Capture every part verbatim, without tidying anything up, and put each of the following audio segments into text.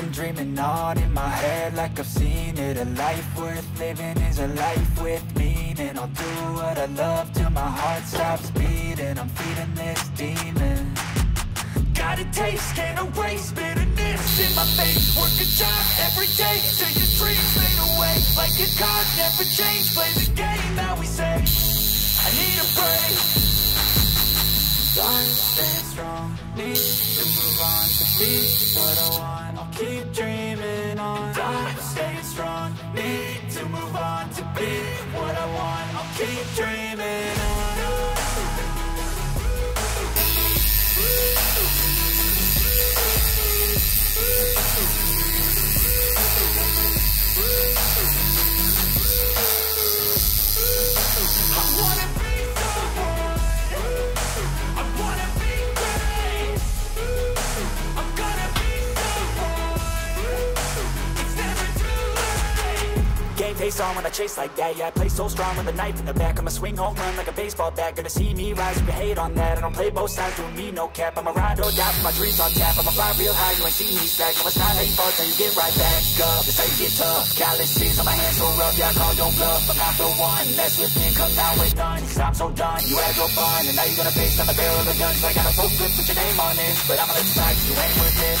been dreaming on in my head like I've seen it. A life worth living is a life with meaning. I'll do what I love till my heart stops beating. I'm feeding this demon. Got a taste, can't erase bitterness in my face. Work a job every day till your dreams fade away. Like a card, never change, play the game that we say. I need a break. I'm staying strong, need to move on. To be what I want, I'll keep dreaming on. I'm staying strong, need to move on. To be what I want, I'll keep dreaming on. Face on when I chase like that, yeah, I play so strong with a knife in the back. I'ma swing home run like a baseball bat. Gonna see me rise, you can hate on that. I don't play both sides, doing me no cap. I'ma ride or die with my dreams on tap. I'ma fly real high, you ain't see me slack. No, it's not how you fall, so you get right back up. That's how you get tough. Calluses on my hands so rough, yeah, I call your bluff. I'm not the one, mess with me, come down with none. Cause I'm so done, you had your fun. And now you're gonna face down the barrel of the gun. Cause I got a full clip, put your name on it. But I'ma let you slide, cause you ain't worth it.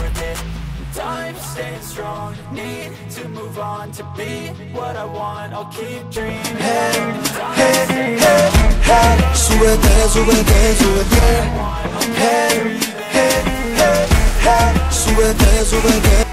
worth it. I'm staying strong, need to move on. To be what I want, I'll keep dreaming. Hey, hey, hey, hey. 수혜대, 수혜대, 수혜대. Hey, hey, hey, hey. 수혜대, 수혜대.